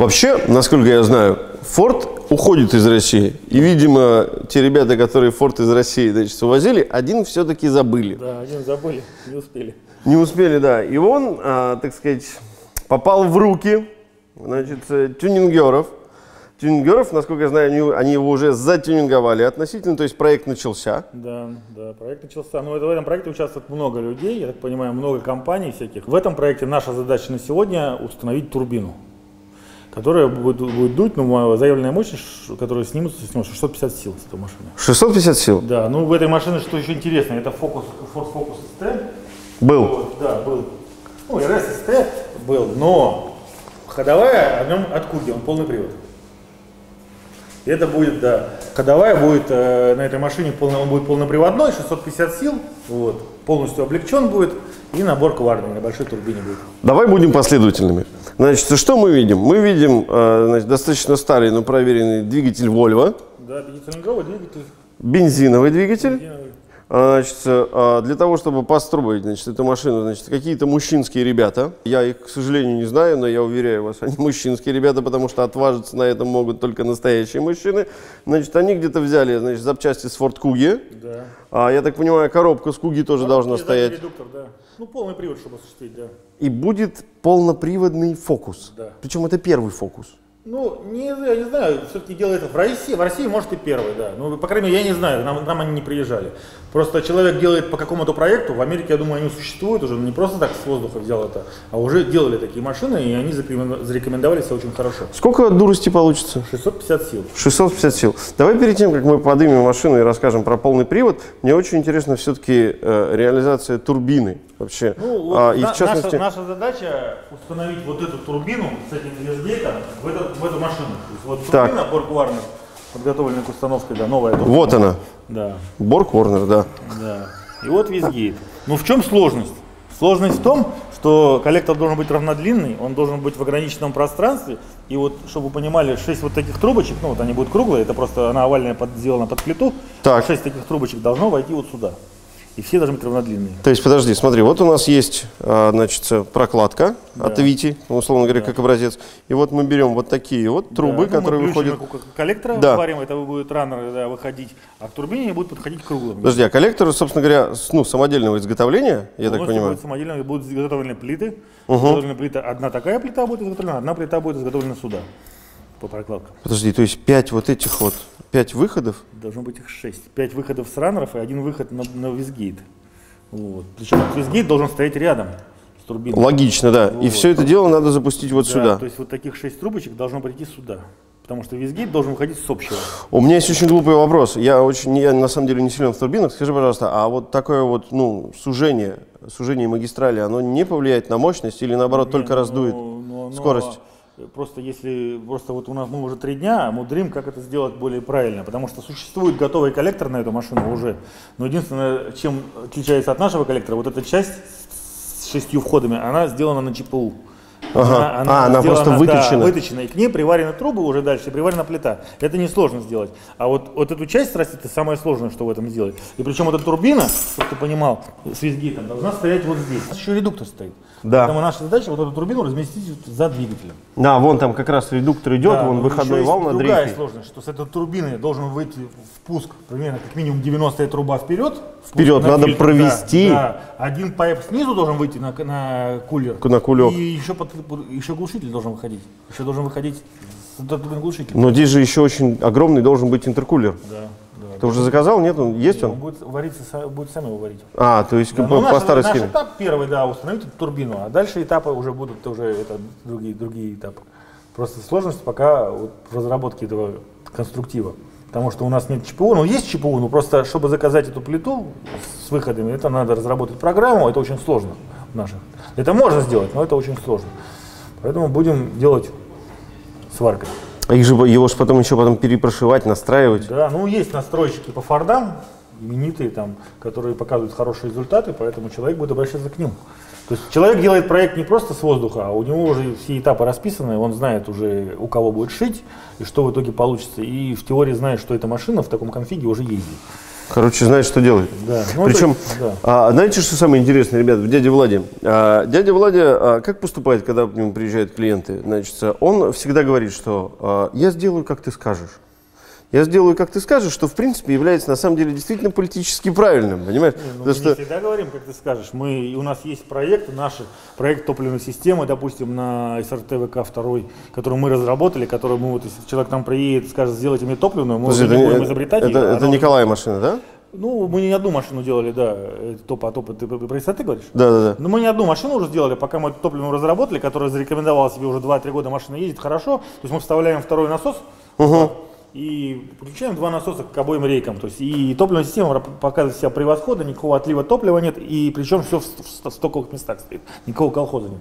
Вообще, насколько я знаю, Ford уходит из России. И, видимо, те ребята, которые Ford из России, значит, увозили, один все-таки забыли. Да, один забыли, не успели. Не успели, да. И он, так сказать, попал в руки, значит, тюнингеров. Тюнингеров, насколько я знаю, они его уже затюнинговали относительно, то есть проект начался. Да, да, проект начался. Но в этом проекте участвует много людей, я так понимаю, много компаний всяких. В этом проекте наша задача на сегодня установить турбину, которая будет дуть, ну, заявленная мощность, которую снимут, 650 сил с этой машины. 650 сил? Да, ну в этой машине что еще интересно, это Ford Focus ST. Был. Вот, да, был. Ну, RS ST был, но ходовая, о нем от Куги, он полный привод. Это будет, да, ходовая будет на этой машине, он будет полноприводной, 650 сил, вот, полностью облегчен будет, и на Borg Warner, на большой турбине будет. Давай будем последовательными. Значит, что мы видим? Мы видим значит, достаточно старый, но проверенный двигатель Volvo. Да, бензиновый двигатель. Бензиновый двигатель. Значит, для того, чтобы построить, значит, эту машину, значит, какие-то мужчинские ребята, я их, к сожалению, не знаю, но я уверяю вас, они мужчинские ребята, потому что отважиться на этом могут только настоящие мужчины, значит, они где-то взяли, значит, запчасти с Ford Kuga, да. Я так понимаю, коробка с Kuga тоже должна стоять. Редуктор, да. Ну, полный привод, чтобы осуществить, да. И будет полноприводный Focus, да. Причем это первый Focus. Ну, я не знаю, все-таки делается в России может и первый, да, ну, по крайней мере, я не знаю, нам они не приезжали. Просто человек делает по какому-то проекту, в Америке, я думаю, они существуют уже, не просто так с воздуха взял это, а уже делали такие машины, и они зарекомендовали себя очень хорошо. Сколько от дурости получится? 650 сил. 650 сил. Давай перед тем, как мы поднимем машину и расскажем про полный привод, мне очень интересно все-таки реализация турбины вообще. Ну, вот и в частности... наша задача установить вот эту турбину с этим визгейтом в эту машину. Вот турбина Borg Warner, подготовленная к установке, да, новая турбина. Вот она. Да. Borg Warner, да. Да. И вот визгейт. Ну в чем сложность? Сложность в том, что коллектор должен быть равнодлинный, он должен быть в ограниченном пространстве. И вот, чтобы вы понимали, 6 вот таких трубочек, ну вот они будут круглые, это просто она овальная сделана под плиту. Так. 6 таких трубочек должно войти вот сюда. И все должны быть равнодлинные. То есть, подожди, смотри, вот у нас есть, значит, прокладка, да, от Вити, условно говоря, да, как образец. И вот мы берем вот такие вот трубы, да, которые выходят... Коллектора, да, варим, это будет раннер, да, выходить, а к турбине будет подходить круглым. Подожди, а коллектор, собственно говоря, ну, самодельного изготовления, я так понимаю? Самодельного, будут изготовлены плиты. Изготовлены плиты. Одна такая плита будет изготовлена, одна плита будет изготовлена сюда, по прокладкам. Подожди, то есть 5 вот этих вот... 5 выходов? Должно быть их 6. 5 выходов с раннеров и 1 выход на визгейт. Вот. Причем визгейт должен стоять рядом с турбиной. Логично, да. Вот. И все это дело надо запустить вот, да, сюда. То есть вот таких 6 трубочек должно прийти сюда. Потому что визгейт должен выходить с общего. У меня есть очень глупый вопрос. Я на самом деле не силен в турбинах. Скажи, пожалуйста, а вот такое вот, ну, сужение магистрали, оно не повлияет на мощность или наоборот только раздует скорость? Просто если, просто вот у нас мы уже 3 дня мудрим, как это сделать более правильно, потому что существует готовый коллектор на эту машину уже, но единственное, чем отличается от нашего коллектора, вот эта часть с 6 входами, она сделана на ЧПУ. Ага. Она сделана, просто выточена. Да, выточена, и к ней приварены трубы уже дальше, приварена плита. Это несложно сделать. А вот эту часть срастить, это самое сложное, что в этом сделать. И причем эта турбина, чтобы ты понимал, с визгейтом должна стоять вот здесь. Еще редуктор стоит. Да. Поэтому наша задача вот эту турбину разместить за двигателем. Да, вон там как раз редуктор идет, да, вон выходной вал на дрейфе. Другая сложность, что с этой турбины должен выйти впуск, примерно как минимум 90 труба вперед. Вперед надо фильтр провести. Да, да. Один пайп снизу должен выйти на кулер. На кулек. И еще глушитель должен выходить. Еще должен выходить глушитель. Но здесь же еще очень огромный должен быть интеркулер. Да. Ты уже заказал? Нет, он есть, он? Будет вариться, будет сам его варить. А, то есть, да, по старой схеме. Наш этап первый, да, установить эту турбину, а дальше этапы уже будут другие этапы. Просто сложность пока вот в разработке этого конструктива, потому что у нас нет ЧПУ, но есть ЧПУ, но просто чтобы заказать эту плиту с выходами, это надо разработать программу, это очень сложно в наших. Это можно сделать, но это очень сложно, поэтому будем делать сваркой. А его же потом перепрошивать, настраивать. Да, ну есть настройщики по Фордам, именитые там, которые показывают хорошие результаты, поэтому человек будет обращаться к ним. То есть человек делает проект не просто с воздуха, а у него уже все этапы расписаны, он знает уже, у кого будет шить и что в итоге получится. И в теории знает, что эта машина в таком конфиге уже ездит. Короче, знает, что делает. Да. Ну, причем, да. Знаете, что самое интересное, ребят, в дяде Владе? Дядя Владя, как поступает, когда к нему приезжают клиенты? Значит, он всегда говорит, что я сделаю, как ты скажешь. Я сделаю, как ты скажешь, что, в принципе, является, на самом деле, действительно политически правильным, понимаешь? Ну, мы не всегда говорим, как ты скажешь. У нас есть проекты, наши, проект топливной системы, допустим, на СРТ ВК-2, который мы разработали, который мы, вот, если человек к нам приедет, скажет, сделайте мне топливную, мы уже не будем изобретать. Это Николай машина, да? Ну, мы не одну машину делали, да, топа, ты про высоты говоришь? Да, да, да. Но мы не одну машину уже сделали, пока мы эту топливную разработали, которая зарекомендовала себе уже 2-3 года, машина ездит хорошо. То есть мы вставляем второй насос. Угу. И подключаем два насоса к обоим рейкам. То есть и топливная система показывает себя превосходно, никакого отлива топлива нет, и причем все в стоковых местах стоит, никакого колхоза нет.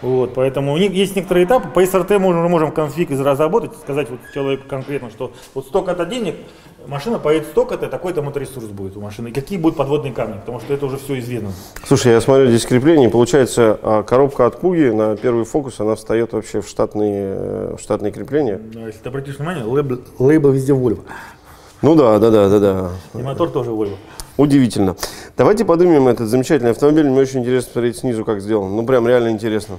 Вот, поэтому есть некоторые этапы. По СРТ мы можем конфиг разработать, сказать вот человеку конкретно, что вот столько-то денег, машина поедет столько-то, такой-то моторесурс будет у машины. И какие будут подводные камни, потому что это уже все известно. Слушай, я смотрю здесь крепление, получается, коробка от Куги на первый фокус, она встает вообще в штатные крепления. Если ты обратишь внимание, лейбл везде Volvo. Ну да. И мотор тоже Volvo. Удивительно. Давайте поднимем этот замечательный автомобиль. Мне очень интересно посмотреть снизу, как сделан. Ну, прям реально интересно.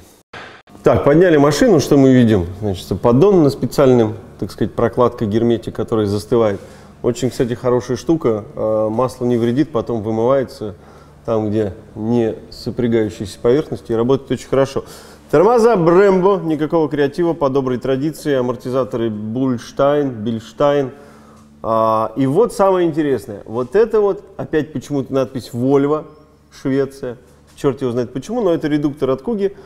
Так, подняли машину, что мы видим? Значит, поддон на специальном, так сказать, прокладка герметик, который застывает. Очень, кстати, хорошая штука. Масло не вредит, потом вымывается там, где не сопрягающиеся поверхности, и работает очень хорошо. Тормоза Brembo, никакого креатива, по доброй традиции. Амортизаторы Bilstein. И вот самое интересное, вот это вот, опять почему-то надпись Volvo, Швеция, черт его знает почему, но это редуктор от Куги,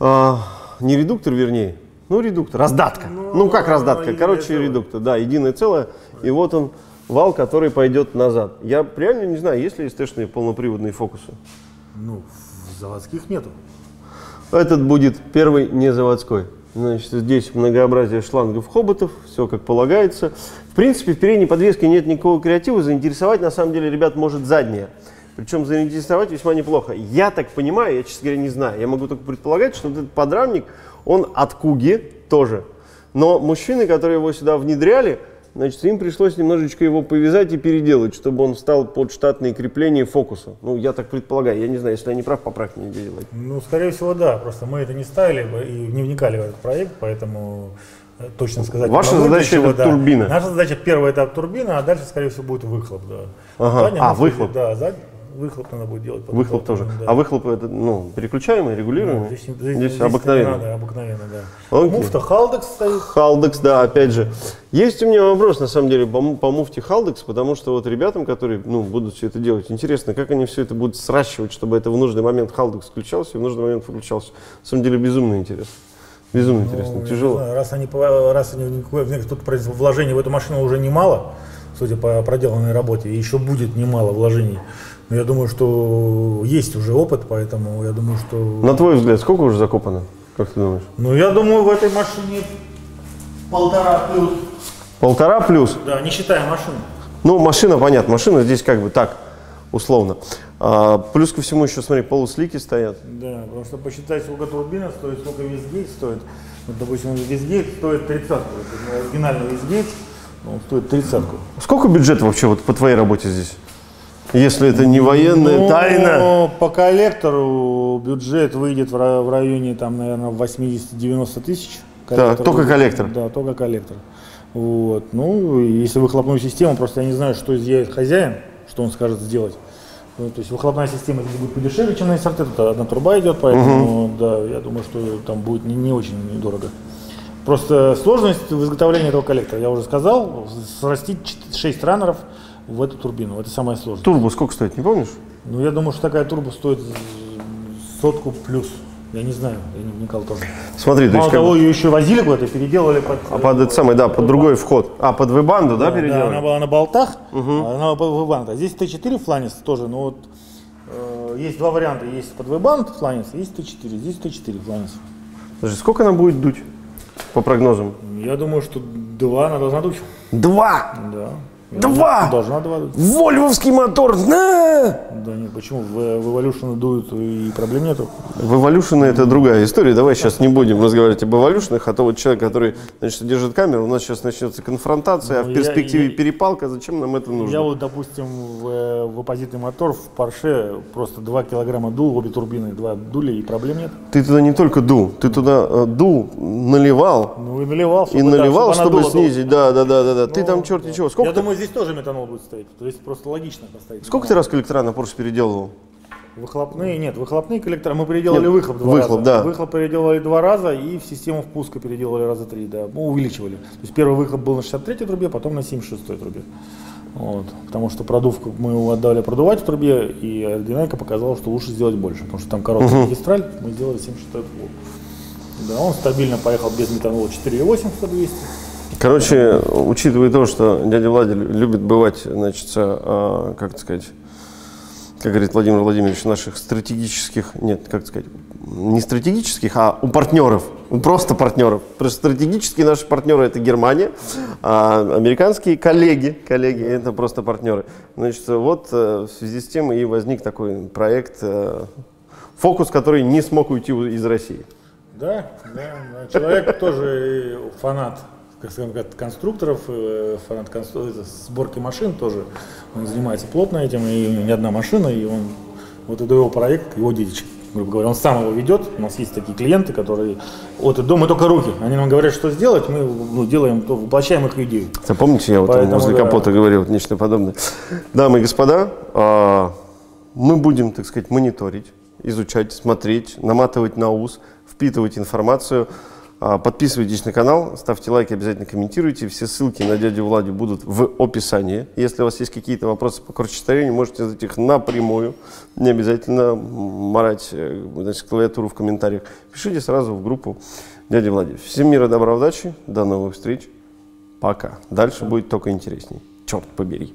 не редуктор, вернее, ну редуктор, раздатка, ну как раздатка, короче редуктор, да, единое целое, и вот он вал, который пойдет назад. Я реально не знаю, есть ли естественные полноприводные фокусы? Ну, заводских нету. Этот будет первый не заводской. Значит, здесь многообразие шлангов, хоботов, все как полагается. В принципе, в передней подвеске нет никакого креатива. Заинтересовать, на самом деле, ребят, может задняя. Причем заинтересовать весьма неплохо. Я так понимаю, я, честно говоря, не знаю. Я могу только предполагать, что вот этот подрамник, он от Куги тоже. Но мужчины, которые его сюда внедряли, значит, им пришлось немножечко его повязать и переделать, чтобы он встал под штатные крепления фокуса. Ну, я так предполагаю, я не знаю, если я не прав, поправь меня, делать. Ну, скорее всего, да, просто мы это не ставили и не вникали в этот проект, поэтому точно сказать. Ваша задача это да. Турбина. Наша задача первый этап турбина, а дальше, скорее всего, будет выхлоп. Да. Ага. Выхлоп? Да, выхлоп надо будет делать. Выхлоп тоже. Да. А выхлоп это ну, переключаемый, регулируемый? Ну, здесь обыкновенно. Надо, обыкновенно, да. Okay. Муфта Haldex стоит. Haldex, да, опять же. Есть у меня вопрос, на самом деле, по муфте Haldex, потому что вот ребятам, которые ну, будут все это делать, интересно, как они все это будут сращивать, чтобы это в нужный момент Haldex включался и в нужный момент выключался. На самом деле, безумно интересно. Безумно интересно, тяжело. Знаю, раз они тут вложений в эту машину уже немало, судя по проделанной работе, и еще будет немало вложений. Но я думаю, что есть уже опыт, поэтому я думаю, что... На твой взгляд, сколько уже закопано, как ты думаешь? Ну, я думаю, в этой машине 1,5+. 1,5+? Да, не считая машину. Ну, машина, понятно, машина здесь как бы так, условно. Плюс ко всему еще, смотри, полуслики стоят. Да, потому что посчитать, сколько турбина стоит, сколько визгейт стоит. Вот, допустим, визгейт стоит 30-ку, оригинальный визгейт, он стоит 30-ку. Сколько бюджет вообще вот по твоей работе здесь? Если это не военная тайна. По коллектору бюджет выйдет в районе, там, наверное, 80-90 тысяч. Да, только коллектор. Да, только коллектор. Вот. Ну, если выхлопную систему, просто я не знаю, что сделает хозяин, что он скажет сделать. Ну, то есть выхлопная система здесь будет подешевле, чем на СРТ, тут одна труба идет, поэтому, да, я думаю, что там будет не очень недорого. Просто сложность в изготовлении этого коллектора, я уже сказал, срастить 6 раннеров. В эту турбину. Это самое сложное. Турбо сколько стоит, не помнишь? Ну, я думаю, что такая турбо стоит 100+ Я не знаю, я не вникал тоже. Смотри, мало того, ее еще возили куда-то, переделали под... А под этот самый, да, под другой вход. А, под V-Band, да, переделали? Да, она была на болтах, она под V-Band. А здесь T4 фланец тоже, но вот есть два варианта. Есть под V-Band фланец, есть T4. Здесь T4 фланец. Подожди, сколько она будет дуть, по прогнозам? Я думаю, что 2 она должна дуть. 2? Да. Два! Должна два. Вольвовский мотор! Да нет, почему? В Evolution дуют и проблем нету. В Evolution это другая история. Давай сейчас не будем разговаривать об Evolution, а то вот человек, который, значит, держит камеру, у нас сейчас начнется конфронтация, а в перспективе перепалка. Зачем нам это нужно? Я вот, допустим, в оппозитный мотор в Porsche просто 2 килограмма дул, обе турбины 2 дули, и проблем нет. Ты туда не только дул, ты туда дул, наливал. Ну и наливал, чтобы снизить. Да. Ты там черт ничего. Сколько? Здесь тоже метанол будет стоять, то есть просто логично поставить. Сколько ты раз коллектора на Porsche переделывал? Выхлопные, нет, выхлопные коллектора мы переделали, нет, выхлоп два раза. Выхлоп переделали 2 раза и в систему впуска переделали раза 3, да, мы увеличивали. То есть первый выхлоп был на 63-й трубе, потом на 76-й трубе. Вот. Потому что продувку мы его отдали продувать в трубе, и аэродинамика показала, что лучше сделать больше, потому что там короткая магистраль, мы сделали 76-й трубу. Да, он стабильно поехал без метанола 4,8 в 100-200. Короче, учитывая то, что дядя Владя любит бывать, значит, как сказать, как говорит Владимир Владимирович, наших стратегических, нет, как сказать, не стратегических, а у партнеров, просто партнеров. Потому что стратегические наши партнеры — это Германия, а американские коллеги — это просто партнеры. Значит, вот в связи с тем и возник такой проект «Фокус», который не смог уйти из России. Да, человек тоже фанат. Как скажем, конструкторов, фанат сборки машин тоже, он занимается плотно этим, и не одна машина, и он, вот это его проект, его детище, грубо говоря, он сам его ведет. У нас есть такие клиенты, которые от и до, мы только руки, они нам говорят, что сделать, мы делаем, то воплощаем их людей. Помните, я вот возле капота говорил нечто подобное. Дамы и господа, мы будем, так сказать, мониторить, изучать, смотреть, наматывать на ус, впитывать информацию. Подписывайтесь на канал, ставьте лайки, обязательно комментируйте. Все ссылки на дядю Владю будут в описании. Если у вас есть какие-то вопросы по корчетворению, можете задать их напрямую. Не обязательно морать, значит, клавиатуру в комментариях. Пишите сразу в группу дяди Влади. Всем мира, добра, удачи. До новых встреч. Пока. Дальше будет только интересней. Черт побери.